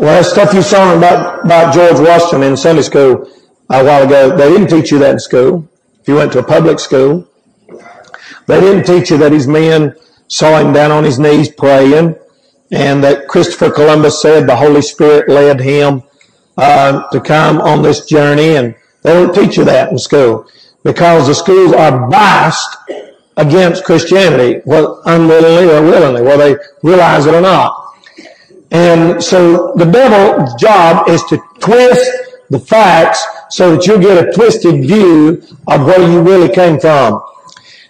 Well, that stuff you saw about George Washington in Sunday school a while ago, they didn't teach you that in school. If you went to a public school, they didn't teach you that his men saw him down on his knees praying, and that Christopher Columbus said the Holy Spirit led him to come on this journey. And they don't teach you that in school because the schools are biased against Christianity, whether unwillingly or willingly, whether they realize it or not. And so the devil's job is to twist the facts so that you'll get a twisted view of where you really came from.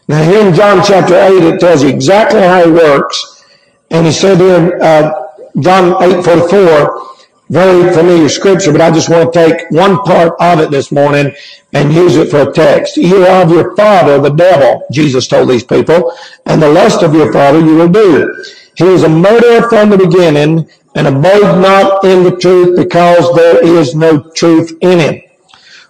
Now here in John chapter 8, it tells you exactly how he works. And he said in John 8:44, very familiar scripture, but I just want to take one part of it this morning and use it for a text. You are of your father, the devil, Jesus told these people, and the lust of your father you will do. He is a murderer from the beginning and abode not in the truth because there is no truth in him.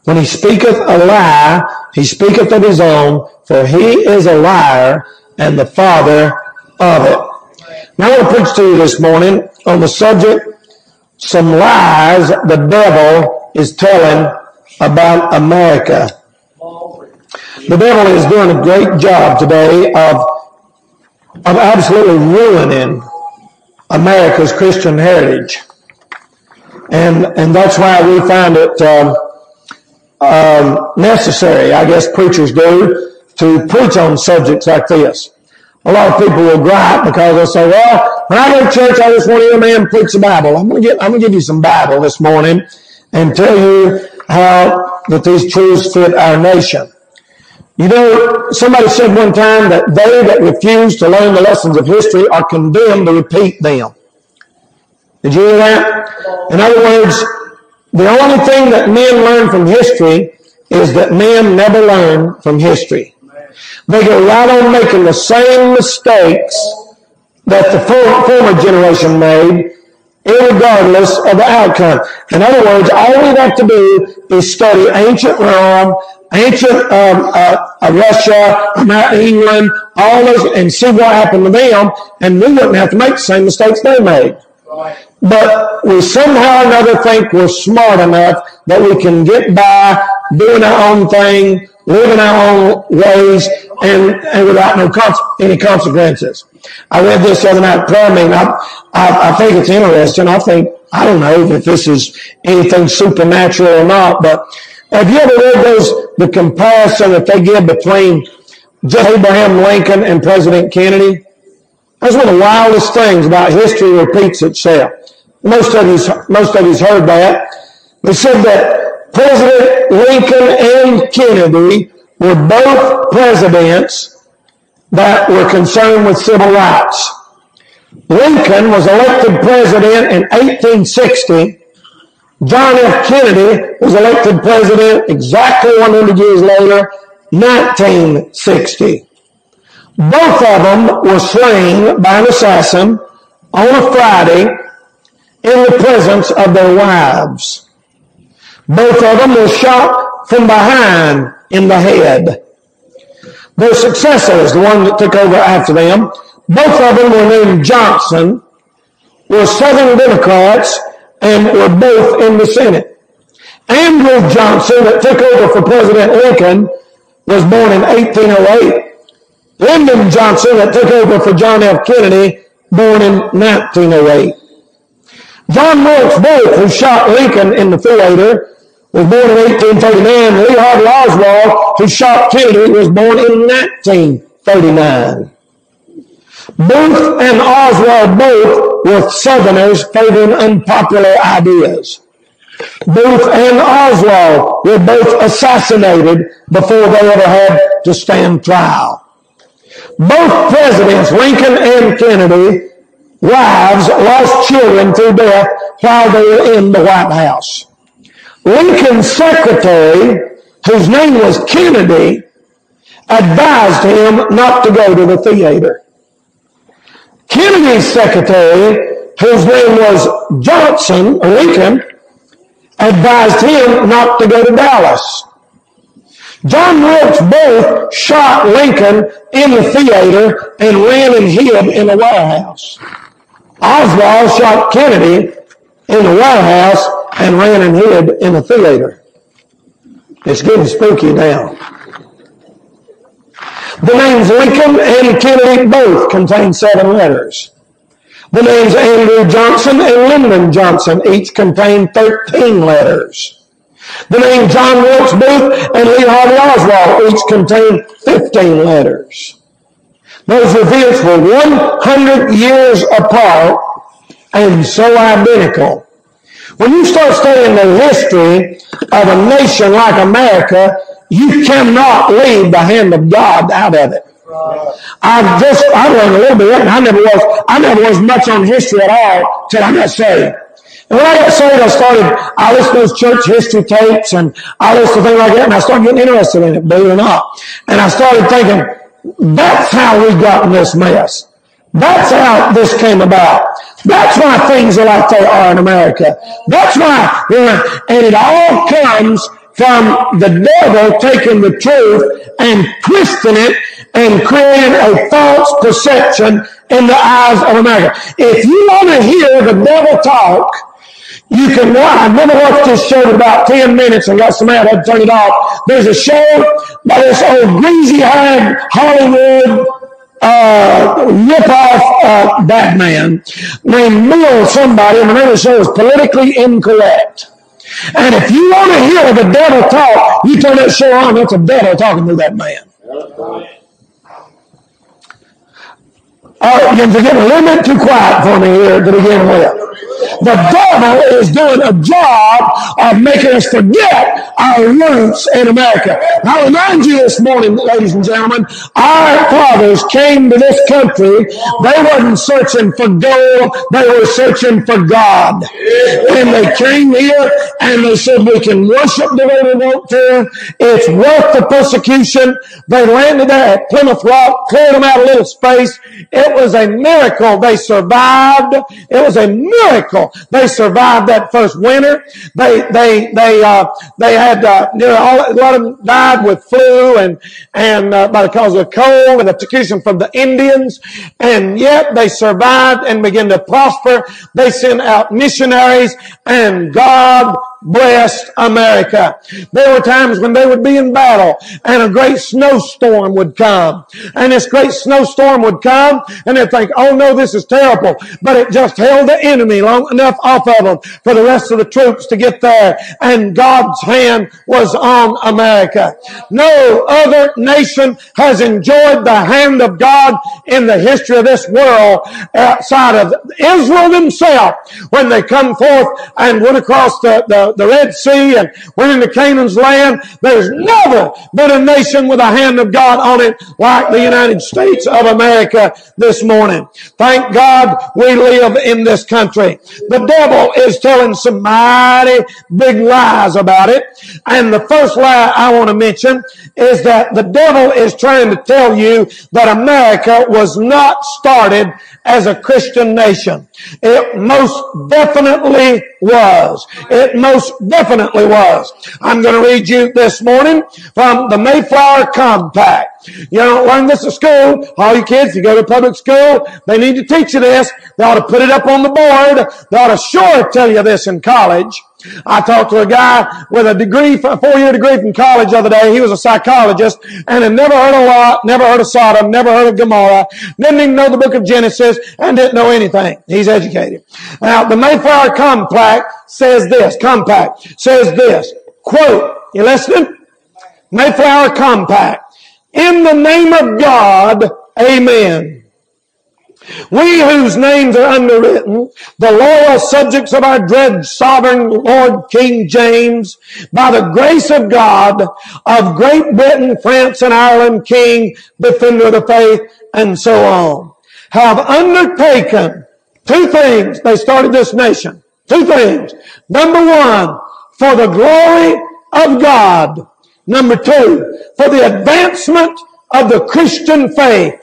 When he speaketh a lie, he speaketh of his own, for he is a liar and the father of it. Now I want to preach to you this morning on the subject, some lies the devil is telling about America. The devil is doing a great job today of absolutely ruining America's Christian heritage. And that's why we find it necessary, I guess preachers do, to preach on subjects like this. A lot of people will gripe because they'll say, well, when I go to church, I just want to hear a man preach the Bible. I'm going to give you some Bible this morning and tell you how that these truths fit our nation. You know, somebody said one time that they that refuse to learn the lessons of history are condemned to repeat them. Did you hear that? In other words, the only thing that men learn from history is that men never learn from history. They go right on making the same mistakes that the former generation made, irregardless of the outcome. In other words, all we have to do is study ancient Rome, ancient Russia, England, all those, and see what happened to them, and we wouldn't have to make the same mistakes they made. But we somehow or another think we're smart enough that we can get by doing our own thing, living our own ways, and without any consequences. I read this other night at prayer meeting. I think it's interesting. I don't know if this is anything supernatural or not, but have you ever read the comparison that they give between Abraham Lincoln and President Kennedy? That's one of the wildest things about history repeats itself. Most of you's heard that. They said that President Lincoln and Kennedy were both presidents that were concerned with civil rights. Lincoln was elected president in 1860. John F. Kennedy was elected president exactly 100 years later, 1960. Both of them were slain by an assassin on a Friday in the presence of their wives. Both of them were shot from behind in the head. Their successors, the one that took over after them, both of them were named Johnson, were Southern Democrats, and were both in the Senate. Andrew Johnson, that took over for President Lincoln, was born in 1808. Lyndon Johnson, that took over for John F. Kennedy, born in 1908. John Wilkes Booth, who shot Lincoln in the theater, was born in 1839. Lee Harvey Oswald, who shot Kennedy, was born in 1939. Booth and Oswald both were Southerners favoring unpopular ideas. Booth and Oswald were both assassinated before they ever had to stand trial. Both presidents, Lincoln and Kennedy, wives lost children through death while they were in the White House. Lincoln's secretary, whose name was Kennedy, advised him not to go to the theater. Kennedy's secretary, whose name was Lincoln, advised him not to go to Dallas. John Wilkes Booth shot Lincoln in the theater and ran and hid in a warehouse. Oswald shot Kennedy in the White House and ran and hid in the theater. It's getting spooky now. The names Lincoln and Kennedy both contain 7 letters. The names Andrew Johnson and Lyndon Johnson each contain 13 letters. The name John Wilkes Booth and Lee Harvey Oswald each contain 15 letters. Those reveals were 100 years apart and so identical. When you start studying the history of a nation like America, you cannot leave the hand of God out of it. I learned a little bit, and I never was much on history at all till I got saved. And when I got saved, I listened to those church history tapes, and I listened to things like that, and I started getting interested in it, believe it or not. And I started thinking, that's how we got in this mess. That's how this came about. That's why things are like they are in America. That's why, and it all comes from the devil taking the truth and twisting it and creating a false perception in the eyes of America. If you want to hear the devil talk, you can watch. I've never watched this show for about 10 minutes and got some out, had to turn it off. There's a show by this old greasy-eyed Hollywood rip-off bad man named Mill somebody, and the name of the show is Politically Incorrect. And if you want to hear the devil talk, you turn that show on, that's a devil talking to that man. All right, you're getting a little bit too quiet for me here to begin with. The devil is doing a job of making us forget our roots in America. I remind you this morning, ladies and gentlemen, our fathers came to this country. They weren't searching for gold. They were searching for God. And they came here and they said, we can worship the way we want to. It's worth the persecution. They landed there at Plymouth Rock, cleared them out a little space. It was a miracle. They survived. It was a miracle. They survived that first winter. They had nearly all, a lot of them died with flu and by the cause of cold and the persecution from the Indians, and yet they survived and began to prosper. They sent out missionaries, and God blessed America. There were times when they would be in battle and a great snowstorm would come. And this great snowstorm would come and they'd think, oh no, this is terrible. But it just held the enemy long enough off of them for the rest of the troops to get there. And God's hand was on America. No other nation has enjoyed the hand of God in the history of this world outside of Israel themselves when they come forth and went across the Red Sea and went into Canaan's land. There's never been a nation with a hand of God on it like the United States of America this morning. Thank God we live in this country. The devil is telling some mighty big lies about it. And the first lie I want to mention is that the devil is trying to tell you that America was not started as a Christian nation. It most definitely was. It most definitely was. I'm going to read you this morning from the Mayflower Compact. You don't learn this at school. All you kids, you go to public school, they need to teach you this. They ought to put it up on the board. They ought to sure tell you this in college. I talked to a guy with a degree, a 4-year degree from college the other day. He was a psychologist and had never heard of Lot, never heard of Sodom, never heard of Gomorrah, didn't even know the book of Genesis, and didn't know anything. He's educated. Now, the Mayflower Compact says this, quote, you listening? Mayflower Compact. In the name of God, amen. We whose names are underwritten, the loyal subjects of our dread sovereign Lord King James, by the grace of God, of Great Britain, France, and Ireland, King, defender of the faith, and so on, have undertaken two things. They started this nation. Two things. Number one, for the glory of God. Number two, for the advancement of the Christian faith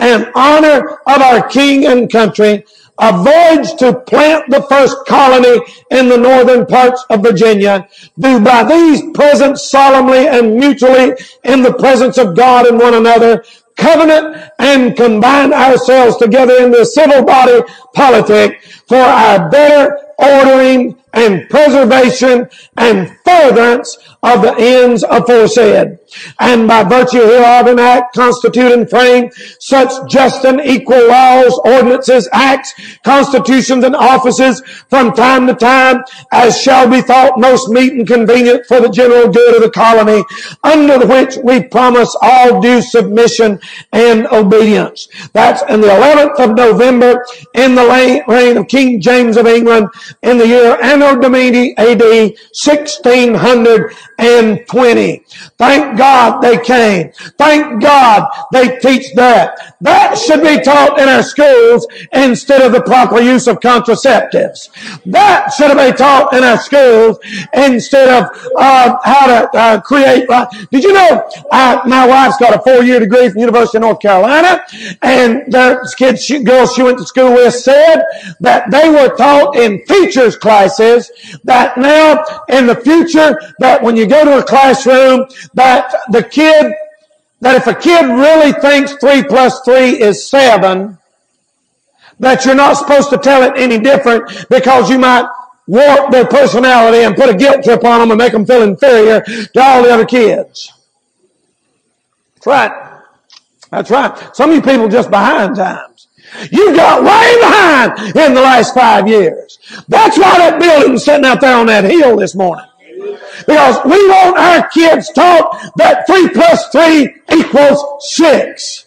and honor of our king and country, a voyage to plant the first colony in the northern parts of Virginia, do by these present solemnly and mutually in the presence of God and one another, covenant and combine ourselves together in the civil body politic for our better ordering, and preservation, and furtherance of the ends aforesaid, and by virtue hereof an act constitute and frame such just and equal laws, ordinances, acts, constitutions, and offices from time to time as shall be thought most meet and convenient for the general good of the colony, under the which we promise all due submission and obedience. That's in the 11th of November in the reign of King James of England in the year Anno Domini A.D. 1620. Thank God they came. Thank God they teach that. That should be taught in our schools instead of the proper use of contraceptives. That should be taught in our schools instead of how to create life. Did you know my wife's got a four-year degree from the University of North Carolina, and the kids, girls she went to school with said that they were taught in teachers' classes that now in the future that when you go to a classroom that the kid, that if a kid really thinks 3 plus 3 is 7, that you're not supposed to tell it any different because you might warp their personality and put a guilt trip on them and make them feel inferior to all the other kids. That's right. That's right. Some of you people just behind times. You got way behind in the last 5 years. That's why that building's sitting out there on that hill this morning. Because we want our kids taught that 3 plus 3 equals 6.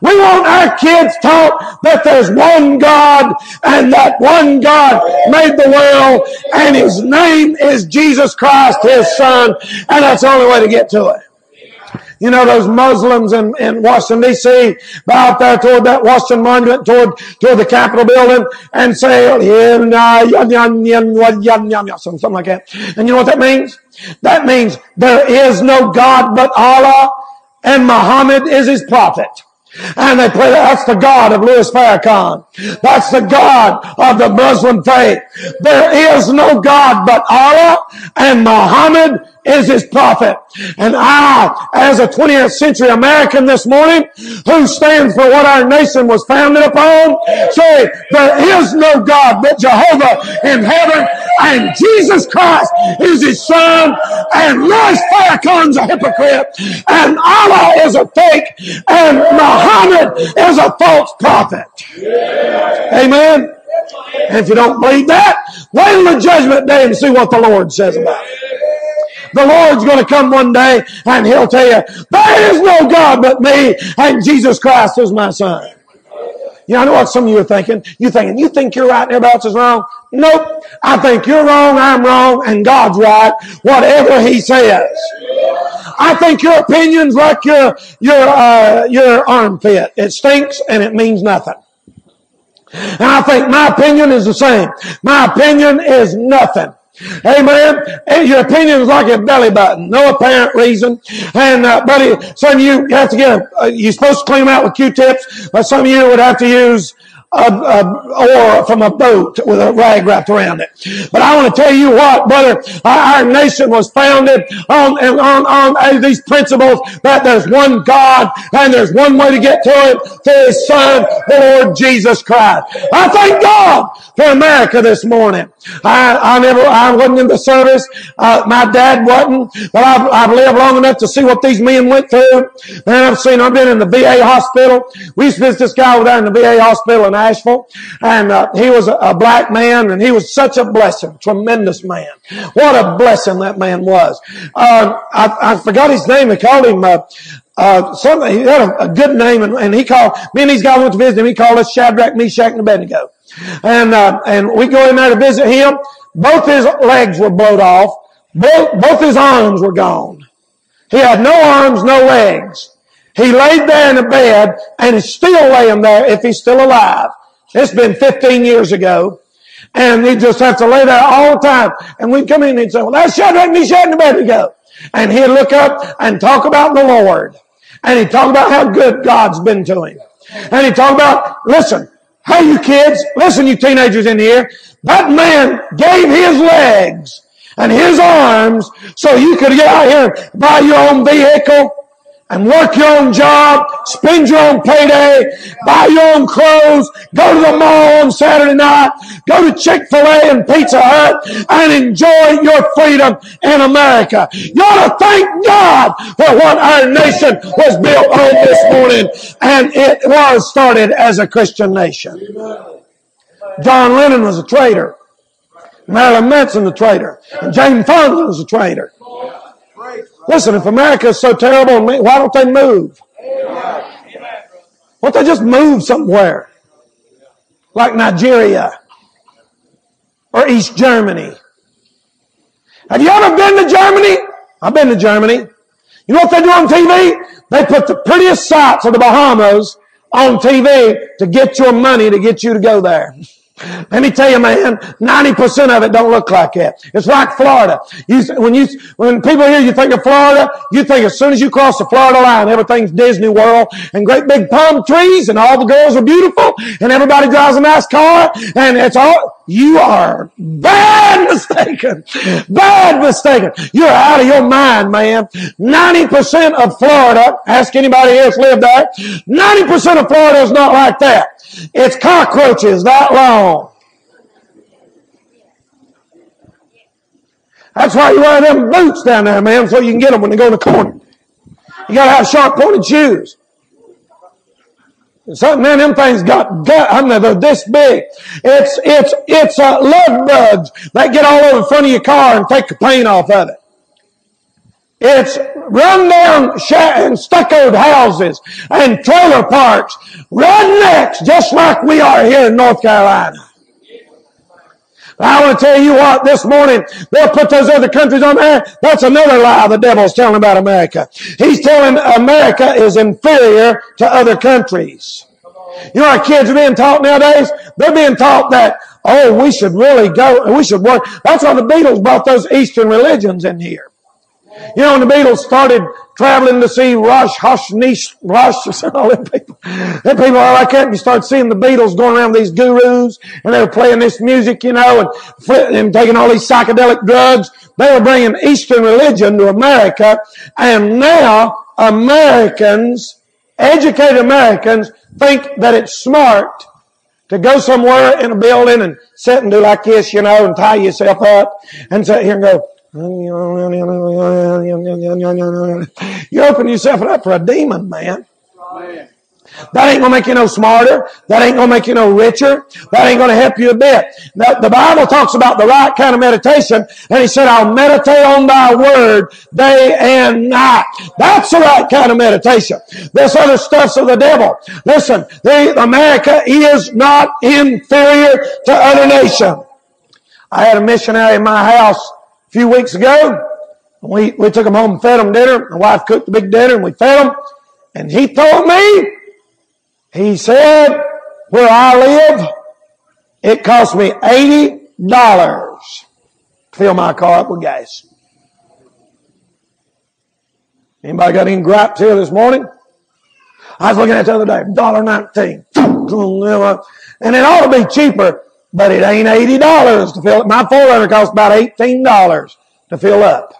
We want our kids taught that there's one God and that one God made the world and His name is Jesus Christ, His Son, and that's the only way to get to it. You know, those Muslims in Washington, D.C., out there toward that Washington Monument, toward the Capitol building, and say, something like that. And you know what that means? That means there is no God but Allah, and Muhammad is his prophet. And they pray, that's the God of Louis Farrakhan. That's the God of the Muslim faith. There is no God but Allah, and Muhammad is his prophet. And I, as a 20th century American this morning, who stands for what our nation was founded upon, say, there is no God but Jehovah in heaven, and Jesus Christ is his Son, and Louis Farrakhan's a hypocrite, and Allah is a fake, and Muhammad is a false prophet. Yeah. Amen? And if you don't believe that, wait till the judgment day and see what the Lord says about it. The Lord's going to come one day and He'll tell you, there is no God but me and Jesus Christ is my Son. You know, I know what some of you are thinking. You're thinking, you think you're right and everybody else is wrong? Nope. I think you're wrong, I'm wrong, and God's right, whatever He says. I think your opinion's like your armpit. It stinks and it means nothing. And I think my opinion is the same. My opinion is nothing. Amen. And your opinion is like a belly button, no apparent reason. And buddy, some of you have to get you're supposed to clean them out with Q-tips, but some of you would have to use or from a boat with a rag wrapped around it. But I want to tell you what, brother, our nation was founded on these principles that there's one God and there's one way to get to Him, through His Son, the Lord Jesus Christ. I thank God for America this morning. I wasn't in the service. My dad wasn't. But I've lived long enough to see what these men went through. Man, I've been in the VA hospital. We used to visit this guy over there in the VA hospital in Asheville. And he was a black man, and he was such a blessing, tremendous man. What a blessing that man was. I forgot his name. They called him something. He had a good name, and he called, me and these guys went to visit him. He called us Shadrach, Meshach, and Abednego. And we go in there to visit him. Both his legs were blowed off. Both his arms were gone. He had no arms, no legs. He laid there in the bed and is still laying there if he's still alive. It's been 15 years ago. And he just has to lay there all the time. And we'd come in and he'd say, well, that's Shadrach, Meshach, and Abednego. And he'd look up and talk about the Lord. And he'd talk about how good God's been to him. And he'd talk about, listen, hey, you kids, listen, you teenagers in here, that man gave his legs and his arms so you could get out here and buy your own vehicle and work your own job, spend your own payday, buy your own clothes, go to the mall on Saturday night, go to Chick-fil-A and Pizza Hut, and enjoy your freedom in America. You ought to thank God for what our nation was built on this morning, and it was started as a Christian nation. John Lennon was a traitor. Marilyn Manson, a traitor. And Jane Fonda was a traitor. Listen, if America is so terrible, why don't they move? Why don't they just move somewhere? Like Nigeria or East Germany. Have you ever been to Germany? I've been to Germany. You know what they do on TV? They put the prettiest sights of the Bahamas on TV to get your money, to get you to go there. Let me tell you, man, 90% of it don't look like that. It's like Florida. When people hear you think of Florida, you think as soon as you cross the Florida line, everything's Disney World and great big palm trees and all the girls are beautiful and everybody drives a nice car and it's all... You are bad mistaken. Bad mistaken. You're out of your mind, man. 90% of Florida, ask anybody else lived there, 90% of Florida is not like that. It's cockroaches that long. That's why you wear them boots down there, man, so you can get them when they go in the corner. You got to have sharp-pointed shoes. Something, man, them things got gut. I mean, they're this big. It's love bugs that get all over the front of your car and take the paint off of it. It's run-down and stuccoed houses and trailer parks. Rednecks, just like we are here in North Carolina. I want to tell you what, this morning, they'll put those other countries on there. That's another lie the devil's telling about America. He's telling America is inferior to other countries. You know how kids are being taught nowadays? They're being taught that, oh, we should really go, we should work. That's why the Beatles brought those Eastern religions in here. You know, when the Beatles started traveling to see Rosh Hashanah, Rosh, and all them people. Them people are like that. You start seeing the Beatles going around with these gurus, and they were playing this music, you know, and taking all these psychedelic drugs. They were bringing Eastern religion to America, and now Americans, educated Americans, think that it's smart to go somewhere in a building and sit and do like this, you know, and tie yourself up and sit here and go, you're opening yourself up for a demon, man. That ain't going to make you no smarter. That ain't going to make you no richer. That ain't going to help you a bit. Now, the Bible talks about the right kind of meditation, and he said, I'll meditate on thy word day and night. That's the right kind of meditation. This other stuff's of the devil. Listen, America is not inferior to other nations. I had a missionary in my house a few weeks ago, we took him home and fed him dinner. My wife cooked a big dinner and we fed him. And he told me, he said, where I live, it cost me $80 to fill my car up with gas. Anybody got any gripes here this morning? I was looking at it the other day, $1.19. And it ought to be cheaper. But it ain't $80 to fill up. My 4Runner costs about $18 to fill up.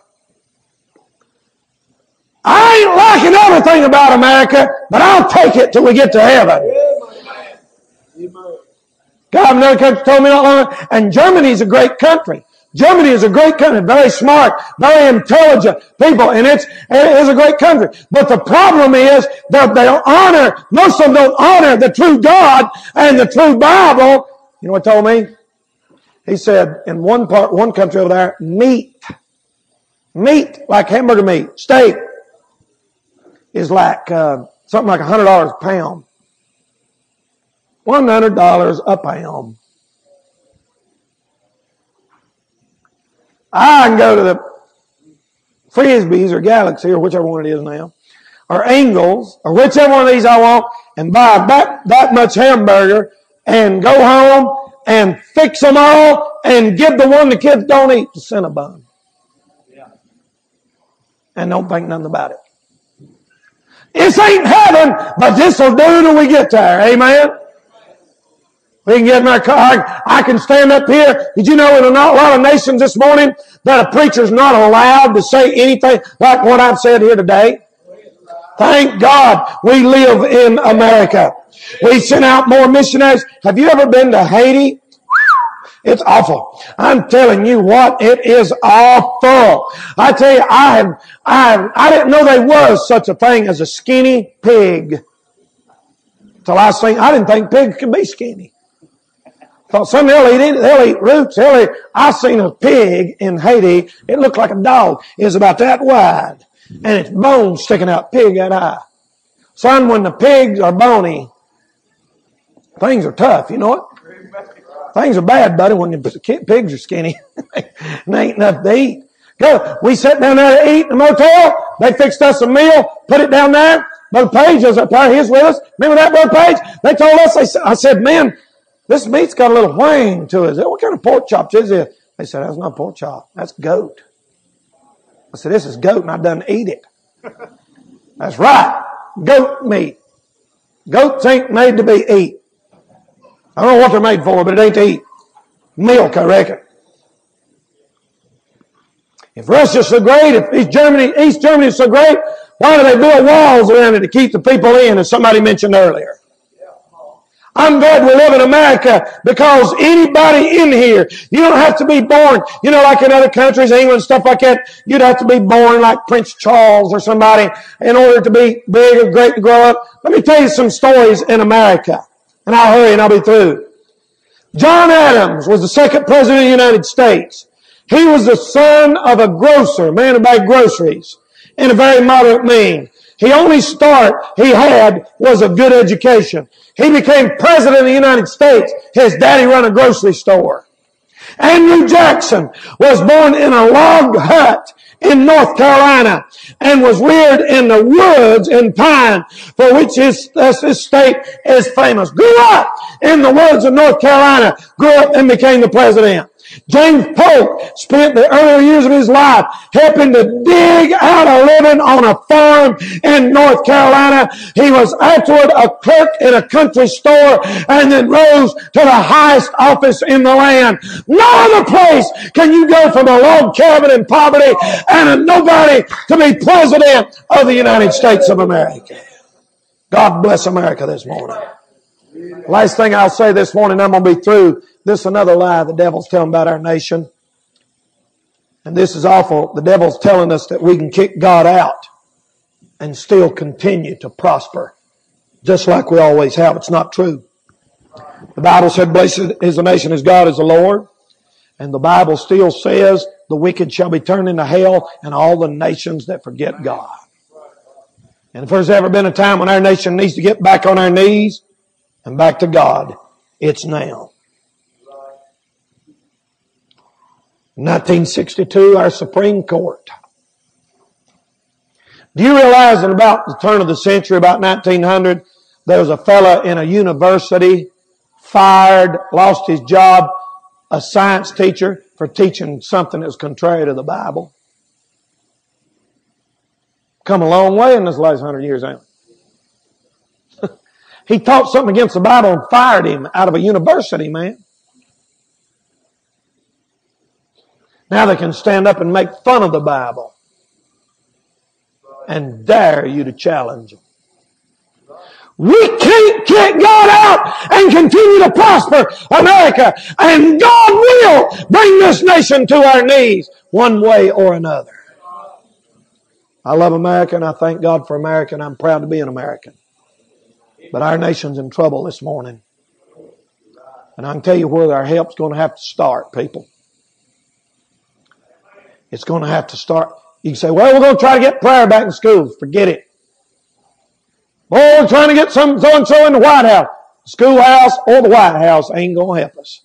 I ain't liking everything about America, but I'll take it till we get to heaven. God, another country told me not long ago, and Germany's a great country. Germany is a great country, very smart, very intelligent people, and it is a great country. But the problem is that they don't honor, most of them don't honor the true God and the true Bible. You know what he told me? He said, in one country over there, meat, like hamburger meat, steak, is like something like $100 a pound. $100 a pound. I can go to the Frisbees or Galaxy or whichever one it is now, or Ingles, or whichever one of these I want, and buy that much hamburger, and go home and fix them all and give the one the kids don't eat the Cinnabon. Yeah. And don't think nothing about it. This ain't heaven, but this will do till we get there. Amen? We can get in our car. I can stand up here. Did you know in a lot of nations this morning that a preacher's not allowed to say anything like what I've said here today? Thank God we live in America. We sent out more missionaries. Have you ever been to Haiti? It's awful. I'm telling you what, it is awful. I tell you, I didn't know there was such a thing as a skinny pig. Till I seen, I didn't think pigs could be skinny. Thought some they'll eat roots, I seen a pig in Haiti. It looked like a dog. It was about that wide. And its bones sticking out, pig that eye. Son, when the pigs are bony, things are tough, you know it? Things are bad, buddy, when the pigs are skinny. There ain't nothing to eat. Go. We sat down there to eat in the motel. They fixed us a meal, put it down there. Brother Page was up there. He was with us. Remember that, Brother Page? They told us, I said, man, this meat's got a little wang to it. What kind of pork chops is this? They said, that's not pork chop. That's goat. I said, this is goat, and I done eat it. That's right. Goat meat. Goats ain't made to be eat. I don't know what they're made for, but it ain't to eat. Milk, I reckon. If Russia's so great, if East Germany is so great, why do they build walls around it to keep the people in, as somebody mentioned earlier? I'm glad we live in America, because anybody in here, you don't have to be born, you know, like in other countries, England, stuff like that, you'd have to be born like Prince Charles or somebody in order to be big or great to grow up. Let me tell you some stories in America. And I'll hurry and I'll be through. John Adams was the second president of the United States. He was the son of a grocer, a man who made groceries, in a very moderate means. The only start he had was a good education. He became president of the United States. His daddy ran a grocery store. Andrew Johnson was born in a log hut in North Carolina and was reared in the woods in pine, for which his state is famous. Grew up in the woods of North Carolina, grew up and became the president. James Polk spent the earlier years of his life helping to dig out a living on a farm in North Carolina. He was afterward a clerk in a country store and then rose to the highest office in the land. No other place can you go from a log cabin in poverty and a nobody to be president of the United States of America. God bless America this morning. Last thing I'll say this morning, I'm going to be through. This is another lie the devil's telling about our nation. And this is awful. The devil's telling us that we can kick God out and still continue to prosper, just like we always have. It's not true. The Bible said, blessed is the nation as God is the Lord. And the Bible still says, the wicked shall be turned into hell and all the nations that forget God. And if there's ever been a time when our nation needs to get back on our knees and back to God, it's now. 1962, our Supreme Court. Do you realize that about the turn of the century, about 1900, there was a fella in a university fired, lost his job, a science teacher, for teaching something that was contrary to the Bible? Come a long way in this last 100 years, ain't it? He taught something against the Bible and fired him out of a university, man. Now they can stand up and make fun of the Bible and dare you to challenge them. We can't kick God out and continue to prosper, America. And God will bring this nation to our knees one way or another. I love America and I thank God for America, and I'm proud to be an American. But our nation's in trouble this morning. And I can tell you where our help's going to have to start, people. It's going to have to start. You can say, well, we're going to try to get prayer back in schools. Forget it. Oh, we're trying to get some so-and-so in the White House. The schoolhouse or the White House ain't going to help us.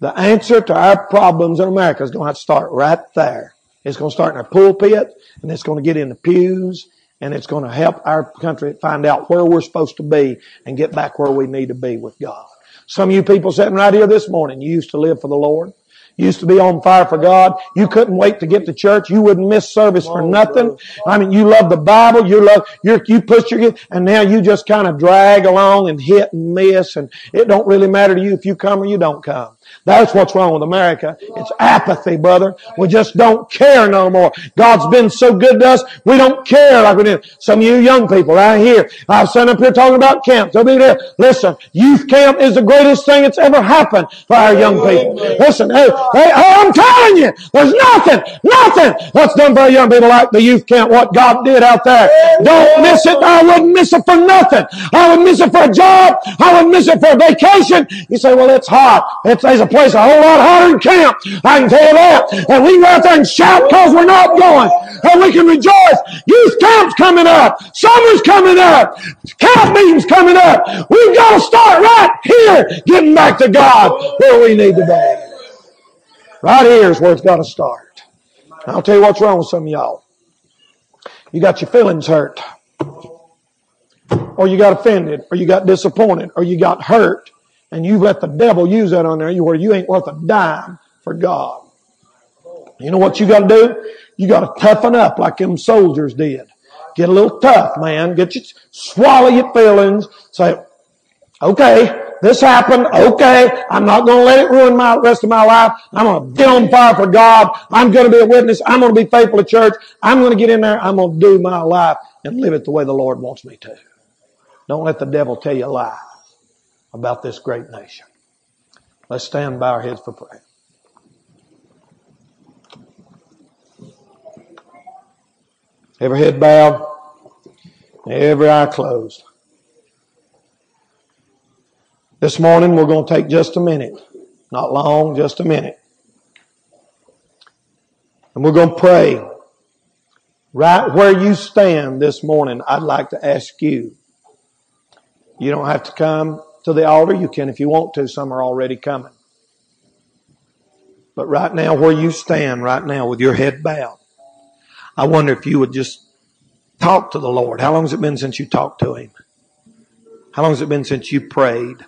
The answer to our problems in America is going to have to start right there. It's going to start in our pulpit, and it's going to get in the pews, and it's going to help our country find out where we're supposed to be and get back where we need to be with God. Some of you people sitting right here this morning, you used to live for the Lord. Used to be on fire for God. You couldn't wait to get to church. You wouldn't miss service for nothing. I mean, you love the Bible. You love, you push your, and now you just kind of drag along and hit and miss, and it don't really matter to you if you come or you don't come. That's what's wrong with America. It's apathy, brother. We just don't care no more. God's been so good to us, we don't care like we did. Some of you young people out here, I've sat up here talking about camps. I'll be there. Listen, youth camp is the greatest thing that's ever happened for our young people. Listen, I'm telling you, there's nothing what's done by young people like the youth camp, what God did out there. Don't miss it. I wouldn't miss it for nothing. I would miss it for a job. I would miss it for a vacation. You say, well, it's hot. There's a place a whole lot hotter than camp. I can tell you that. And we can go out there and shout because we're not going. And we can rejoice. Youth camp's coming up. Summer's coming up. Camp meeting's coming up. We've got to start right here getting back to God where we need to be. Right here is where it's got to start. I'll tell you what's wrong with some of y'all. You got your feelings hurt. Or you got offended. Or you got disappointed. Or you got hurt. And you've let the devil use that on there where you ain't worth a dime for God. You know what you got to do? You got to toughen up like them soldiers did. Get a little tough, man. Swallow your feelings. Say, okay, this happened. Okay, I'm not going to let it ruin my rest of my life. I'm going to get on fire for God. I'm going to be a witness. I'm going to be faithful to church. I'm going to get in there. I'm going to do my life and live it the way the Lord wants me to. Don't let the devil tell you a lie about this great nation. Let's stand by our heads for prayer. Every head bowed, every eye closed. This morning we're going to take just a minute, not long, just a minute. And we're going to pray. Right where you stand this morning, I'd like to ask you. You don't have to come to the altar. You can if you want to. Some are already coming. But right now, where you stand right now with your head bowed, I wonder if you would just talk to the Lord. How long has it been since you talked to Him? How long has it been since you prayed?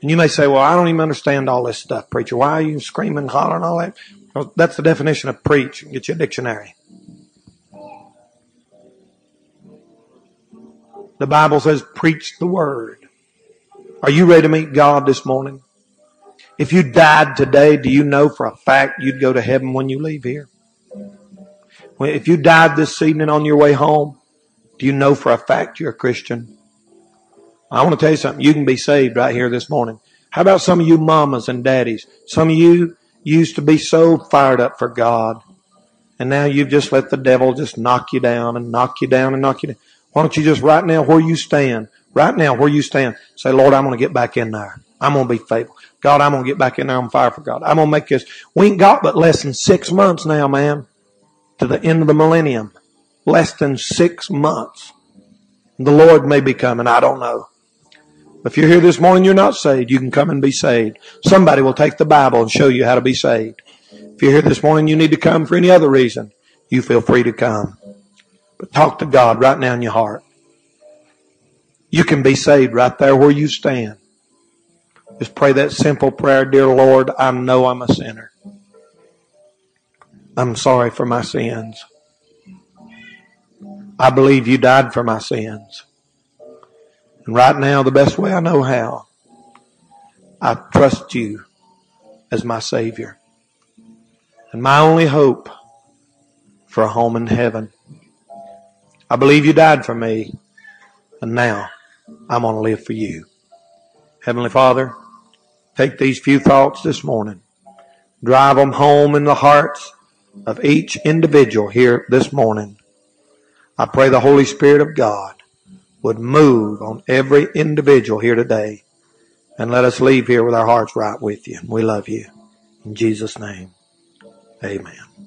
And you may say, well, I don't even understand all this stuff, preacher. Why are you screaming and hollering and all that? Well, that's the definition of preach. Get you a dictionary. The Bible says, preach the word. Are you ready to meet God this morning? If you died today, do you know for a fact you'd go to heaven when you leave here? If you died this evening on your way home, do you know for a fact you're a Christian? I want to tell you something. You can be saved right here this morning. How about some of you mamas and daddies? Some of you used to be so fired up for God, and now you've just let the devil just knock you down and knock you down and knock you down. Why don't you just right now where you stand, right now where you stand, say, Lord, I'm going to get back in there. I'm going to be faithful. God, I'm going to get back in there on fire for God. I'm going to make this. We ain't got but less than 6 months now, man, to the end of the millennium. Less than 6 months. The Lord may be coming. I don't know. If you're here this morning, you're not saved. You can come and be saved. Somebody will take the Bible and show you how to be saved. If you're here this morning, you need to come for any other reason. You feel free to come. But talk to God right now in your heart. You can be saved right there where you stand. Just pray that simple prayer. Dear Lord, I know I'm a sinner. I'm sorry for my sins. I believe you died for my sins. And right now, the best way I know how, I trust you as my Savior. And my only hope for a home in heaven. I believe you died for me, and now I'm going to live for you. Heavenly Father, take these few thoughts this morning. Drive them home in the hearts of each individual here this morning. I pray the Holy Spirit of God would move on every individual here today and let us leave here with our hearts right with you. We love you. In Jesus' name, amen.